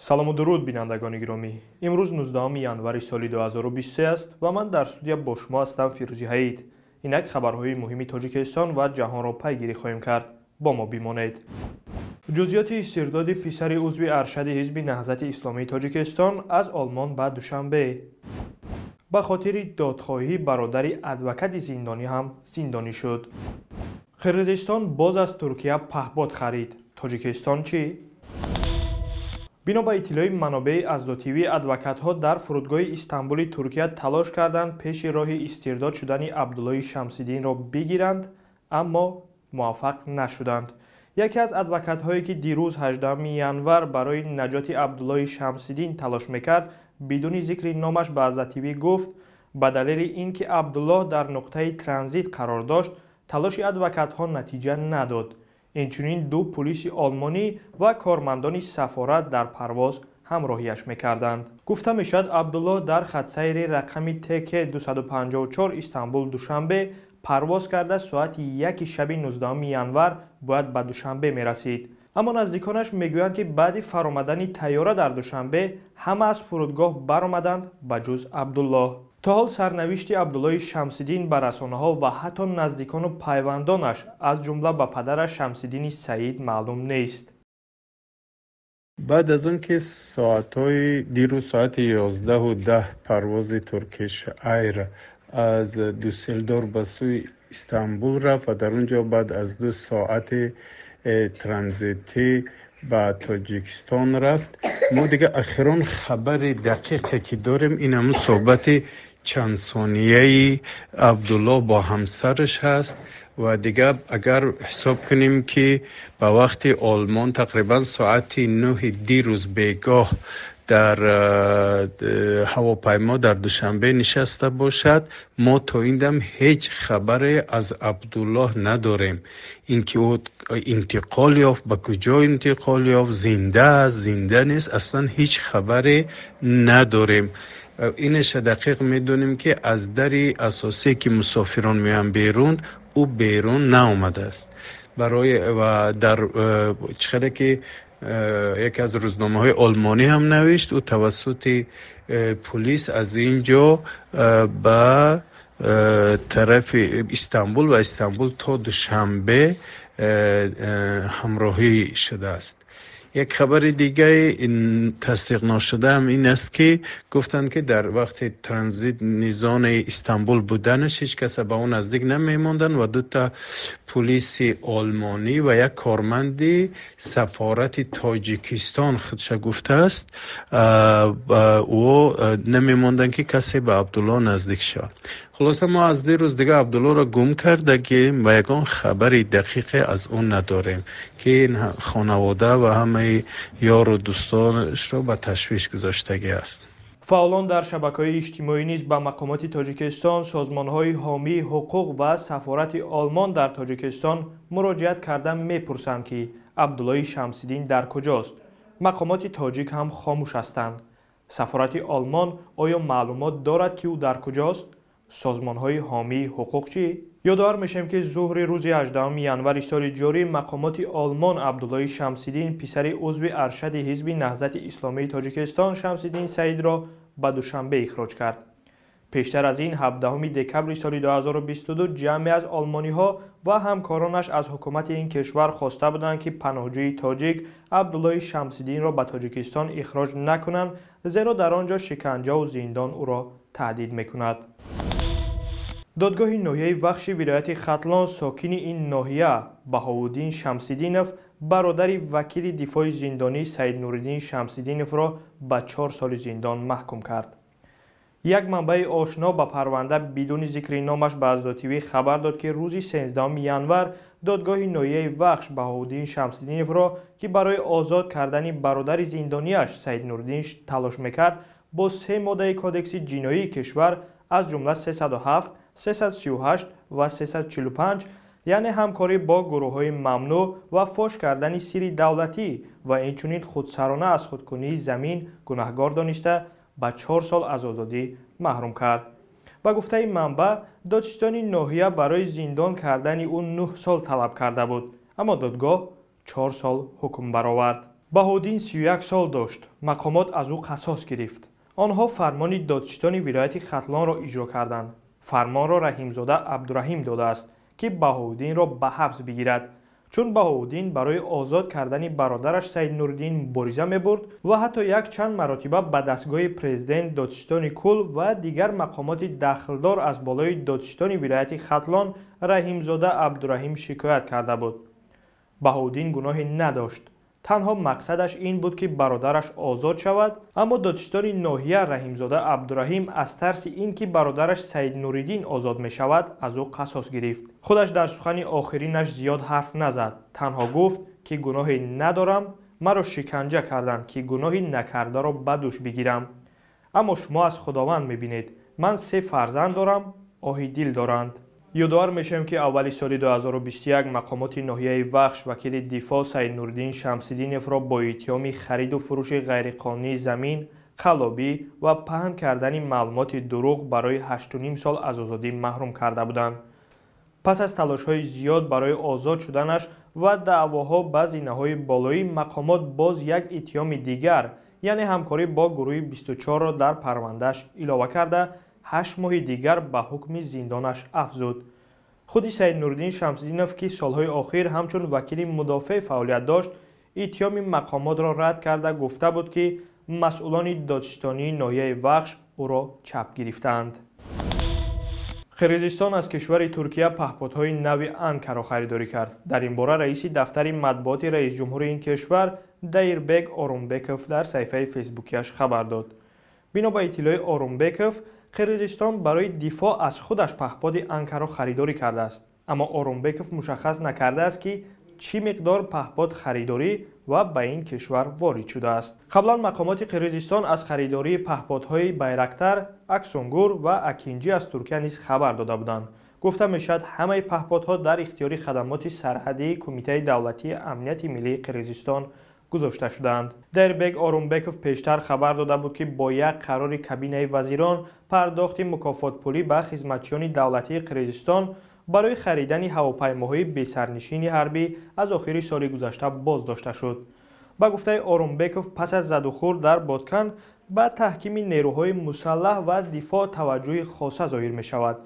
سلام و درود بینندگان گرامی. امروز 19 ژانویه سال 2023 است و من در استودیو با شما هستم فیروزی حید. اینک خبرهای مهم تاجیکستان و جهان را پیگیری خواهیم کرد. با ما بمانید. جزئیات استرداد فیسر عضو ارشد حزب نهضت اسلامی تاجیکستان از آلمان بعد دوشنبه. به خاطر دادخواهی برادر ادوکت زندانی هم زندانی شد. قرغیزستان باز از ترکیه پهباد خرید. تاجیکستان چی؟ بنا به اطلاع منابع از دو تیوی، ادوکت‌ها در فرودگاه استانبول ترکیه تلاش کردند پیش راه استرداد شدن عبدالله شمسالدین را بگیرند، اما موفق نشدند. یکی از ادوکت‌هایی که دیروز 18 ژانویه برای نجات عبدالله شمسالدین تلاش میکرد، بدون ذکر نامش به از تیوی گفت به دلیل اینکه عبدالله در نقطه ترانزیت قرار داشت، تلاش ادوکت‌ها نتیجه نداد. اینچنین دو پلیس آلمانی و کارمندان سفارت در پرواز همراهیش میکردند. گفته میشد عبدالله در خط سیر رقم تک 254 استانبول دوشنبه پرواز کرده ساعت 1 شب 19 ژانویه باید به دوشنبه میرسید، اما نزدیکانش میگویند که بعد فرامدن طیاره در دوشنبه همه از فرودگاه برآمدند به جز عبدالله. تا حال سرنوشت عبدالله شمسالدین به رسانه‌ها و حتی نزدیکان و پیوندانش از جمله به پدرش شمسالدین سعید معلوم نیست. بعد از اون که ساعت‌های دیروز ساعت 11:10 پرواز ترکیش ایر از دوسلدور به سوی استانبول رفت و در اونجا بعد از 2 ساعت ترانزیتی با تاجیکستان رفت. ما دیگه اخیران خبر دقیقی که داریم این همون صحبت چند ثانیه‌ای عبدالله با همسرش هست و دیگه اگر حساب کنیم که با وقت آلمان تقریبا ساعت 9 دیروز بیگاه در هواپیما در دوشنبه نشسته باشد، ما تا این دم هیچ خبری از عبدالله نداریم. اینکه او انتقال یافت، به کجا انتقال یافت، زنده است زنده نیست، اصلا هیچ خبری نداریم. اینش دقیق میدونیم که از دری اساسی که مسافران میان بیرون، او بیرون نیامده است. برای و در چقدر که یکی از روزنامه‌های آلمانی هم نوشت و توسط پلیس از اینجا به طرف استانبول و استانبول تا دوشنبه همراهی شده است. یک خبر دیگه تصدیق نشده هم این است که گفتند که در وقت ترانزیت نیزان استانبول بودنش هیچ کس به اون نزدیک نمیموندن و 2 تا پلیس آلمانی و یک کارمند سفارت تاجیکستان خودش گفته است او نمیموندن که کسی به عبدالله نزدیک شد. خلاصه ما از دیروز دیگه عبدالله را گم کرده که و یکان خبر دقیق از اون نداریم که این خانواده و همه یار و دوستانش را به تشویش گذاشتگی است. فعالان در شبکه‌های اجتماعی نیز به مقامات تاجیکستان، سازمان‌های حامی حقوق و سفارت آلمان در تاجیکستان مراجعت کردن می‌پرسند که عبدالله شمسالدین در کجاست؟ مقامات تاجیک هم خاموش هستند. سفارت آلمان آیا معلومات دارد که او در کجاست؟ سازمان‌های حامی حقوق چی؟ یادآور میشیم که ظهر روز 18 ژانویه سال جاری مقامات آلمان عبدالله شمسالدین پسر عضو ارشد حزب نهضت اسلامی تاجیکستان شمسالدین سعید را به دوشنبه اخراج کرد. پیشتر از این 17 دکمبر سال 2022 جمعی از آلمانی‌ها و همکارانش از حکومت این کشور خواسته بودند که پناهجوی تاجیک عبدالله شمسالدین را به تاجیکستان اخراج نکنند، زیرا در آنجا شکنجه و زندان او را تهدید می‌کند. دادگاه ناحیه وخش ولایت ختلان ساکن این ناحیه بهاءالدین شمسالدینوف برادر وکیل دفاع زندانی سیدنورالدین شمسالدینوف را به 4 سال زندان محکوم کرد. یک منبع آشنا به پرونده بدون ذکر نامش به از تیوی خبر داد که روز 13 ژانویه دادگاه ناحیه وخش بهاءالدین شمسالدینوف را که برای آزاد کردن برادر زندانیش سیدنورالدین تلاش میکرد با 3 ماده کودکس جنایی کشور از جمله 307 338 و 345 یعنی همکاری با گروه‌های ممنوع و فاش کردن سری دولتی و اینچنین خودسرانه از خودکنی زمین گناهگار دانسته به 4 سال از آزادی محروم کرد. و گفته منبع دادستان ناحیه برای زندان کردن او 9 سال طلب کرده بود، اما دادگاه 4 سال حکم برآورد. بهاءالدین 31 سال داشت. مقامات از او قصاص گرفت. آنها فرمان دادستان ولایت ختلان را اجرا کردند. فرمان را رحیمزاده عبدالرحیم داده است که بهاءالدین را به حبس بگیرد، چون بهاءالدین برای آزاد کردن برادرش سیدنورالدین مبارزه می‌برد و حتی یک چند مرتبه به دستگاه پرزیدنت دادستان کل و دیگر مقامات دخلدار از بالای دادستان ولایت ختلان رحیمزاده عبدالرحیم شکایت کرده بود. بهاءالدین گناهی نداشت. تنها مقصدش این بود که برادرش آزاد شود، اما دادستان ناحیه رحیمزاده عبدالرحیم از ترس اینکه برادرش سیدنورالدین آزاد می شود از او قصاص گرفت. خودش در سخن آخرینش زیاد حرف نزد، تنها گفت که گناهی ندارم، مرا شکنجه کردند که گناهی نکرده را به دوش بگیرم. اما شما از خداوند می بینید، من 3 فرزند دارم، آهی دل دارند. یادآور میشم که اولی سال 2021 مقامات ناحیه وخش وکیل دفاع سیدنورالدین شمسالدینوف را با اتهام خرید و فروش غیرقانونی زمین، قلابی و پهن کردن معلومات دروغ برای 8.5 سال از آزادی محروم کرده بودند. پس از تلاش‌های زیاد برای آزاد شدنش و دعواها بعضی نهادهای بالایی، مقامات باز یک اتهام دیگر یعنی همکاری با گروه 24 را در پرونده‌اش اضافه کرده، 8 ماه دیگر به حکم زندانش افزود. خود سیدنورالدین شمسالدینوف که سالهای اخیر همچون وکیل مدافع فعالیت داشت، اتهام مقامات را رد کرده گفته بود که مسئولان دادستانی ناحیه وخش او را چپ گرفتند. قرغیزستان از کشور ترکیه پهپادهای نو انکا را خریداری کرد. در این باره رئیس دفتر مطبوعات رئیس جمهور این کشور دایربیگ اورومبکوف در صفحه فیسبوکیش خبر داد. بنا به اطلاع اورومبکوف، قرغیزستان برای دفاع از خودش پهپاد انکا را خریداری کرده است، اما اورومبکوف مشخص نکرده است که چی مقدار پهپاد خریداری و به این کشور وارد شده است. قبلا مقامات قرغیزستان از خریداری پهپادهای بیرکتر، اکسونگور و اکینجی از ترکیه نیز خبر داده بودند. گفته میشد همه پهپادها در اختیار خدمات سرحدی کمیته دولتی امنیت ملی قرغیزستان گذاشته شدند. دایربیگ اورومبکوف پیشتر خبر داده بود که با یک قرار کابینه وزیران پرداخت مکافات پولی به خدمتچیان دولتی قرغیزستان برای خریدن هواپیماهای بی‌سرنشین حربی از آخر سال گذشته باز داشته شد. با گفته اورومبکوف، پس از زدوخورد در بادکن به تحکیم نیروهای مسلح و دفاع توجه خاصه ظاهر می شود.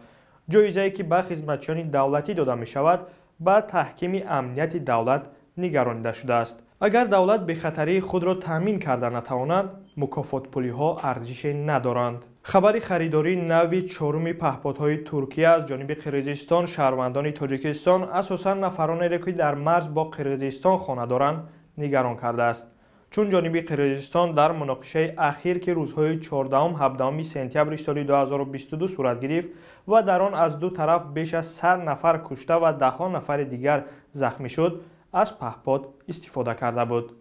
جایزه‌ای که به خدمتچیان دولتی داده می شود به تحکیم امنیت دولت نگرانیده شده است. اگر دولت به خطری خود را تامین کرده نتوانند، مکافات پولی ها ارزش ندارند. خبر خریداری نوی 4 پهپادهای ترکیه از جانب قرغیزستان شهروندان تاجیکستان، اساساً نفرانی را که در مرز با قرغیزستان خانه دارند، نگران کرده است. چون جانب قرغیزستان در مناقشه اخیر که روزهای 14 و 17 سپتامبر سال 2022 صورت گرفت و در آن از دو طرف بیش از 100 نفر کشته و دهها نفر دیگر زخمی شد، از پهپاد استفاده کرده بود.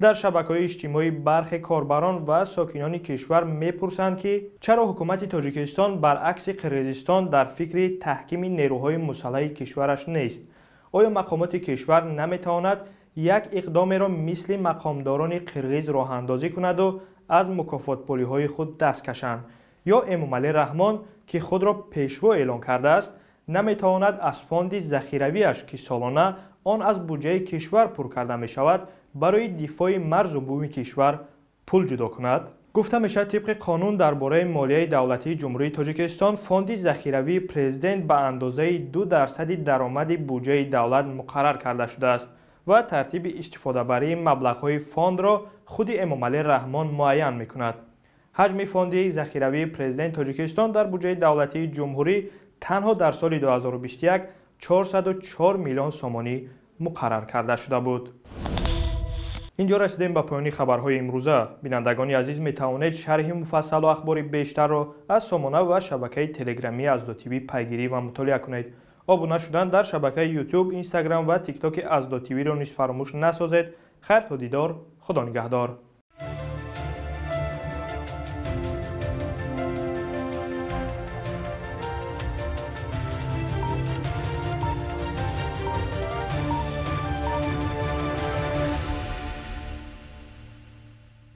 در شبکه‌های اجتماعی برخی کاربران و ساکنان کشور می‌پرسند که چرا حکومت تاجیکستان برعکس قرغیزستان در فکر تحکیم نیروهای مسلح کشورش نیست؟ آیا مقامات کشور نمی‌تواند یک اقدام را مثل مقامداران قرغیز راه‌اندازی کند و از مکافات پولی‌های خود دست کشند؟ یا امامعلی رحمان که خود را پیشوا اعلام کرده است، نمی‌تواند از فاند ذخیروی‌اش که سالانه آن از بودجه کشور پر کرده می شود برای دفاع مرز و بوم کشور پول جدا کند؟ گفته می شود طبق قانون درباره مالیه دولتی جمهوری تاجیکستان، فاند ذخیروی پرزیدنت به اندازه 2% درآمد بودجه دولت مقرر کرده شده است و ترتیب استفاده برای مبلغ‌های فاند را خود امامعلی رحمان معین می کند. حجم فاند ذخیروی پرزیدنت تاجیکستان در بودجه دولتی جمهوری تنها در سال 2021 404 میلیون سومانی مقرر کرده شده بود. اینجا رسیدیم به پایان خبرهای امروزه. بینندگان عزیز می توانید شرح مفصل و اخبار بیشتر را از سامانه و شبکه تلگرامی ازدا تیوی پیگیری و مطالعه کنید. آبونه شدن در شبکه یوتیوب، اینستاگرام و تیک تاک ازدا تیوی را نیز فراموش نسازید. خیر تا دیدار، خدا نگهدار.